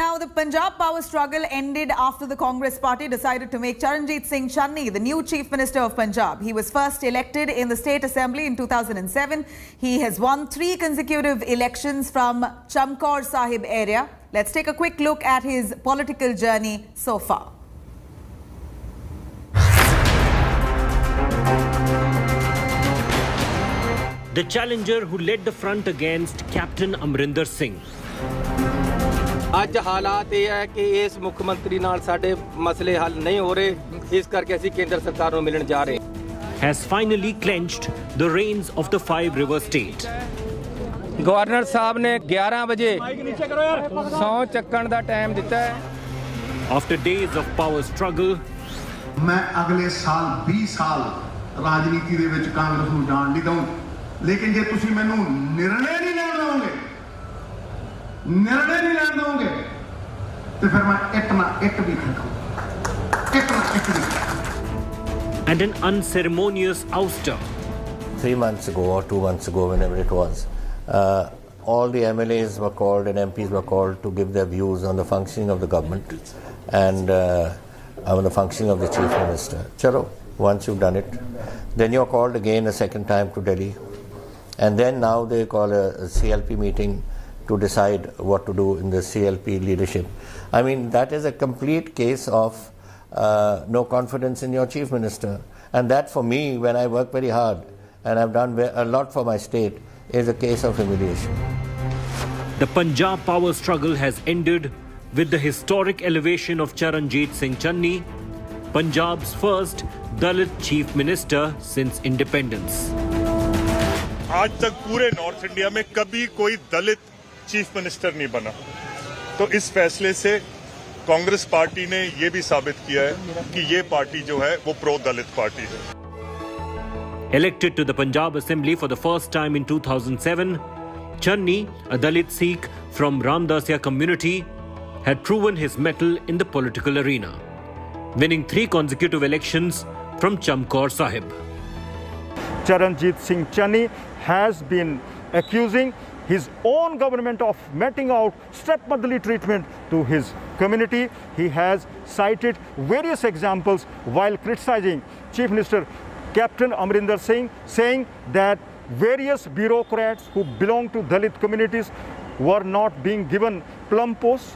Now, the Punjab power struggle ended after the Congress party decided to make Charanjit Singh Channi the new Chief Minister of Punjab. He was first elected in the State Assembly in 2007. He has won 3 consecutive elections from Chamkaur Sahib area. Let's take a quick look at his political journey so far. The challenger who led the front against Captain Amarinder Singh. आज हालात ये है कि इस मुख्यमंत्री नाल साडे मसले हल नहीं हो रहे इस करके ਅਸੀਂ केंद्र सरकार ਨੂੰ ਮਿਲਣ ਜਾ ਰਹੇ has finally clenched the reins of the Five River State. Governor साहब ने 11 बजे सौ चक्कण ਦਾ ਟਾਈਮ ਦਿੱਤਾ ਹੈ. After days of power struggle, मैं अगले साल 20 साल राजनीति ਦੇ ਵਿੱਚ ਕਾਂਗਰਸ ਨੂੰ ਜਾਣ ਨਹੀਂ ਦਊਂ लेकिन ਜੇ ਤੁਸੀਂ ਮੈਨੂੰ निर्णय नहीं ਲੈਣ ਦੋਗੇ and an unceremonious ouster. 3 months ago or 2 months ago, whenever it was, all the MLAs were called and MPs were called to give their views on the functioning of the government and on the functioning of the Chief Minister. Chalo, once you've done it, then you're called again a second time to Delhi, and then now they call a CLP meeting to decide what to do in the CLP leadership. I mean, that is a complete case of no confidence in your Chief Minister. And that for me, when I work very hard and I've done a lot for my state, is a case of humiliation. The Punjab power struggle has ended with the historic elevation of Charanjit Singh Channi, Punjab's first Dalit Chief Minister since independence. आज तक पूरे north India में कभी कोई दलित chief minister नहीं बना, तो इस फैसले से कांग्रेस पार्टी ने ये भी साबित किया है कि ये पार्टी जो है वो प्रो दलित पार्टी है. Elected to the Punjab Assembly for the first time in 2007, Channi, a Dalit Sikh from Ramdasya community, had proven his mettle in the political arena, winning 3 consecutive elections from Chamkaur Sahib. Charanjit Singh Channi has been accusing his own government of meting out stepmotherly treatment to his community. He has cited various examples while criticizing Chief Minister Captain Amarinder Singh, saying that various bureaucrats who belong to Dalit communities were not being given plum posts.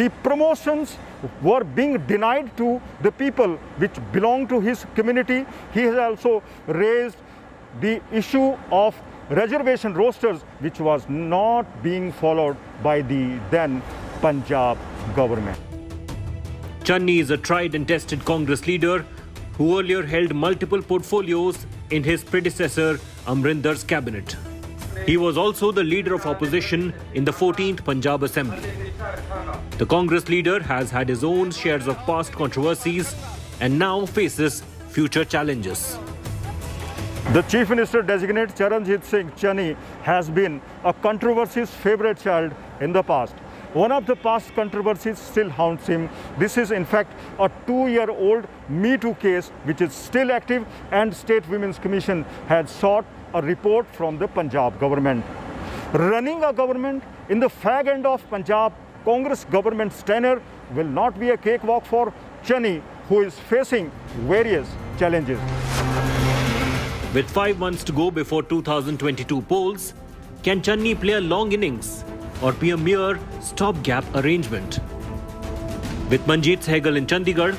The promotions were being denied to the people which belong to his community. He has also raised the issue of reservation rosters, which was not being followed by the then Punjab government. Channi is a tried and tested Congress leader who earlier held multiple portfolios in his predecessor Amrinder's cabinet. He was also the leader of opposition in the 14th Punjab Assembly. The Congress leader has had his own shares of past controversies and now faces future challenges. The Chief Minister designate Charanjit Singh Channi has been a controversy's favorite child in the past. One of the past controversies still haunts him. This is in fact a 2-year-old Me Too case which is still active, and State Women's Commission had sought a report from the Punjab government. Running a government in the fag end of Punjab Congress government's tenure will not be a cakewalk for Channi, who is facing various challenges. With 5 months to go before 2022 polls, can Channi play a long innings or be a mere stopgap arrangement? With Manjeet Sehgal in Chandigarh,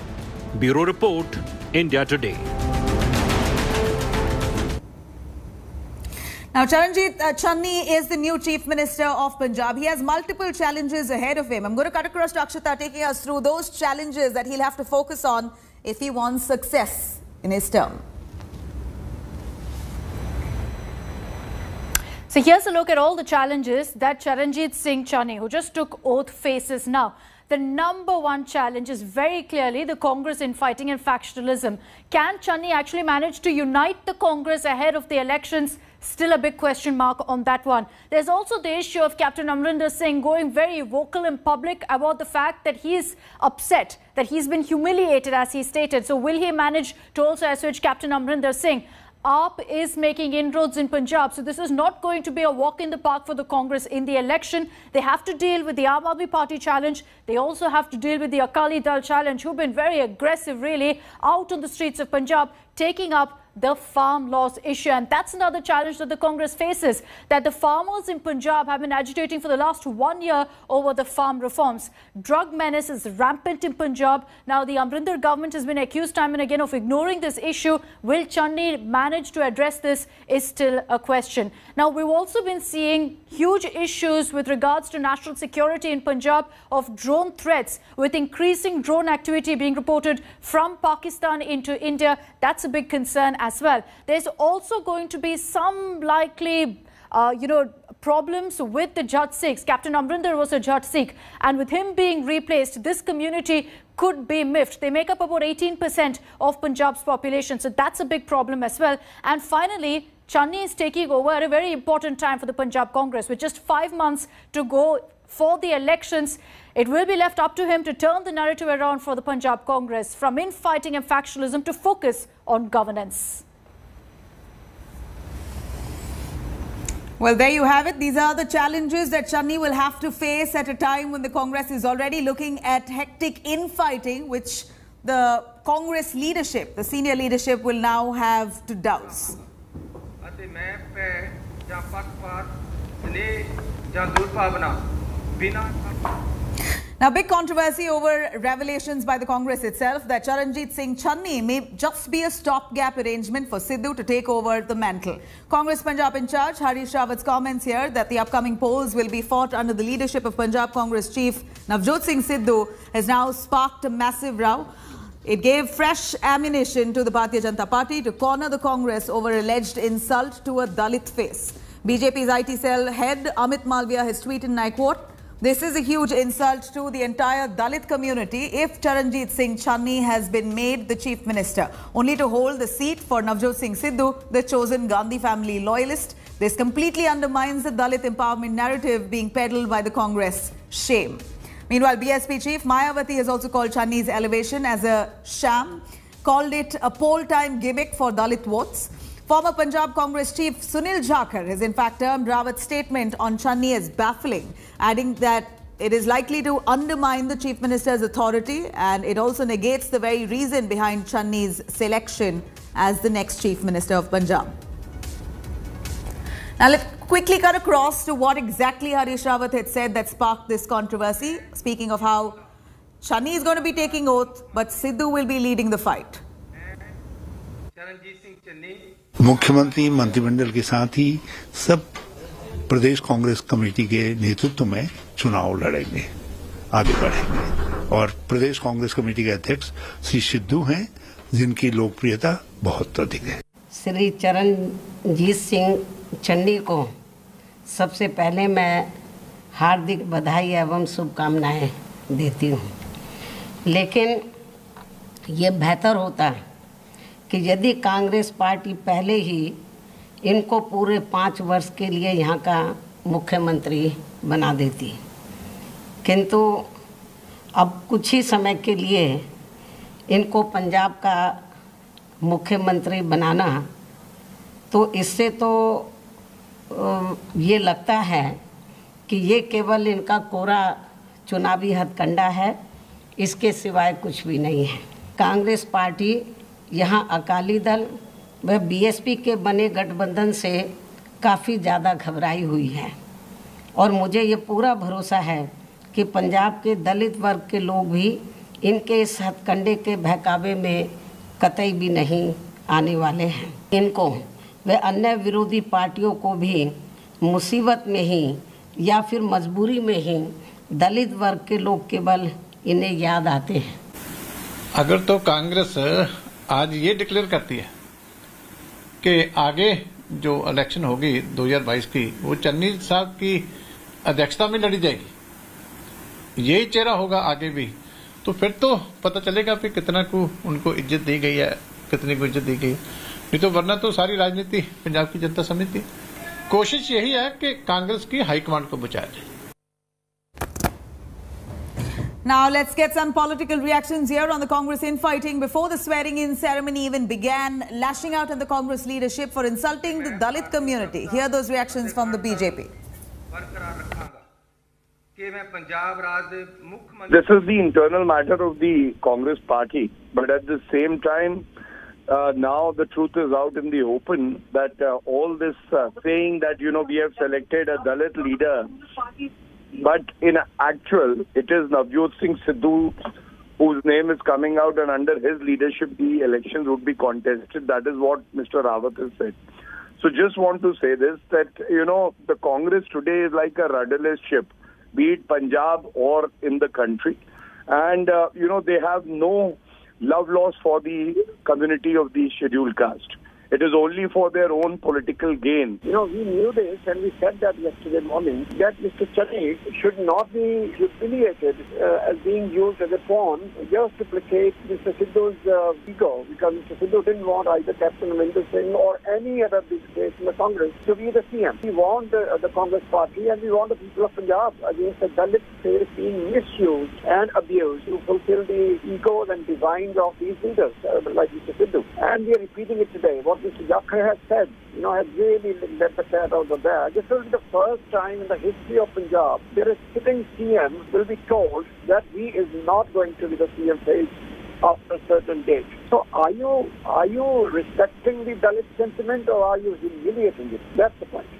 Bureau Report, India Today. Now, Charanjit Channi is the new Chief Minister of Punjab. He has multiple challenges ahead of him. I'm going to cut across to Akshita, taking us through those challenges that he'll have to focus on if he wants success in his term. So here's a look at all the challenges that Charanjit Singh Channi, who just took oath, faces now. The #1 challenge is very clearly the Congress infighting and factionalism. Can Channi actually manage to unite the Congress ahead of the elections? Still a big question mark on that one. There's also the issue of Captain Amarinder Singh going very vocal in public about the fact that he is upset, that he's been humiliated, as he stated. So will he manage to also assuage Captain Amarinder Singh? AAP is making inroads in Punjab. So this is not going to be a walk in the park for the Congress in the election. They have to deal with the Aam Aadmi Party challenge. They also have to deal with the Akali Dal challenge, who've been very aggressive, really, out on the streets of Punjab, taking up the farm laws issue. And that's another challenge that the Congress faces, that the farmers in Punjab have been agitating for the last 1 year over the farm reforms. Drug menace is rampant in Punjab. Now, the Amarinder government has been accused time and again of ignoring this issue. Will Channi manage to address this is still a question. Now, we've also been seeing huge issues with regards to national security in Punjab of drone threats, with increasing drone activity being reported from Pakistan into India. That's a big concern as well. There's also going to be some likely, problems with the Jat Sikhs. Captain Amarinder was a Jat Sikh, and with him being replaced, this community could be miffed. They make up about 18% of Punjab's population, so that's a big problem as well. And finally, Channi is taking over at a very important time for the Punjab Congress, with just 5 months to go for the elections. It will be left up to him to turn the narrative around for the Punjab Congress, from infighting and factionalism to focus on governance. Well, there you have it. These are the challenges that Channi will have to face at a time when the Congress is already looking at hectic infighting, which the Congress leadership, the senior leadership, will now have to douse. Now, big controversy over revelations by the Congress itself that Charanjit Singh Channi may just be a stopgap arrangement for Sidhu to take over the mantle. Congress Punjab in charge, Harish Rawat's comments here that the upcoming polls will be fought under the leadership of Punjab Congress chief Navjot Singh Sidhu has now sparked a massive row. It gave fresh ammunition to the Bharatiya Janata Party to corner the Congress over alleged insult to a Dalit face. BJP's IT cell head Amit Malviya has tweeted, and I quote, "This is a huge insult to the entire Dalit community if Charanjit Singh Channi has been made the chief minister, only to hold the seat for Navjot Singh Sidhu, the chosen Gandhi family loyalist. This completely undermines the Dalit empowerment narrative being peddled by the Congress. Shame." Meanwhile, BSP chief Mayawati has also called Channi's elevation as a sham, called it a poll time gimmick for Dalit votes. Former Punjab Congress chief Sunil Jakhar has in fact termed Rawat's statement on Channi as baffling, adding that it is likely to undermine the chief minister's authority, and it also negates the very reason behind Channi's selection as the next chief minister of Punjab. Now let's quickly cut across to what exactly Harish Rawat had said that sparked this controversy, speaking of how Channi is going to be taking oath, but Sidhu will be leading the fight. Charanjit Singh Channi मुख्यमंत्री मंत्रिमंडल के साथ ही सब प्रदेश Congress committee के नेतृत्व में चुनाव लड़ेंगे, आगे बढ़ेंगे, और प्रदेश कांग्रेस कमेटी के अध्यक्ष श्री सिद्धू हैं, जिनकी लोकप्रियता बहुत अधिक है। श्री चरणजीत सिंह चन्नी को सबसे पहले मैं हार्दिक बधाई एवं शुभकामनाएं देती हूँ, लेकिन ये बेहतर होता है कि यदि कांग्रेस पार्टी पहले ही इनको पूरे 5 वर्ष के लिए यहाँ का मुख्यमंत्री बना देती, किंतु अब कुछ ही समय के लिए इनको पंजाब का मुख्यमंत्री बनाना, तो इससे तो ये लगता है कि ये केवल इनका कोरा चुनावी हथकंडा है, इसके सिवाय कुछ भी नहीं है। कांग्रेस पार्टी यहाँ अकाली दल व बीएसपी के बने गठबंधन से काफ़ी ज़्यादा घबराई हुई है, और मुझे ये पूरा भरोसा है कि पंजाब के दलित वर्ग के लोग भी इनके इस हथकंडे के बहकावे में कतई भी नहीं आने वाले हैं। इनको व अन्य विरोधी पार्टियों को भी मुसीबत में ही या फिर मजबूरी में ही दलित वर्ग के लोग केवल इन्हें याद आते हैं। अगर तो कांग्रेस आज ये डिक्लेयर करती है कि आगे जो इलेक्शन होगी 2022 की, वो चन्नी साहब की अध्यक्षता में लड़ी जाएगी, यही चेहरा होगा आगे भी, तो फिर तो पता चलेगा कि कितना को उनको इज्जत दी गई है, कितनी को इज्जत दी गई, नहीं तो वरना तो सारी राजनीति पंजाब की जनता समिति कोशिश यही है कि कांग्रेस की हाईकमांड को बचाया जाए। Now let's get some political reactions here on the Congress infighting before the swearing-in ceremony even began, lashing out at the Congress leadership for insulting the Dalit community. Hear those reactions from the BJP. This is the internal matter of the Congress party, but at the same time, now the truth is out in the open that all this saying that, you know, we have selected a Dalit leader, but in actual, it is Navjot Singh Sidhu whose name is coming out, and under his leadership, the elections would be contested. That is what Mr. Rawat has said. So just want to say this, that, you know, the Congress today is like a rudderless ship, be it Punjab or in the country. And, you know, they have no love loss for the community of the scheduled caste. It is only for their own political gain. You know, we knew this and we said that yesterday morning that Mr. Channi should not be humiliated as being used as a pawn just to placate Mr. Sidhu's ego, because Mr. Sidhu didn't want either Captain Amarinder Singh or any other big face in the Congress to be the CM. We want the Congress party and we want the people of Punjab against the Dalit face being misused and abused to fulfill the egos and designs of these leaders like Mr. Sidhu. And we are repeating it today. What Mr. Jakhar has said, you know, has really let the cat out of the bag. This will be the first time in the history of Punjab that a sitting CM will be told that he is not going to be the CM face after a certain date. So are you respecting the Dalit sentiment or are you humiliating it? That's the point.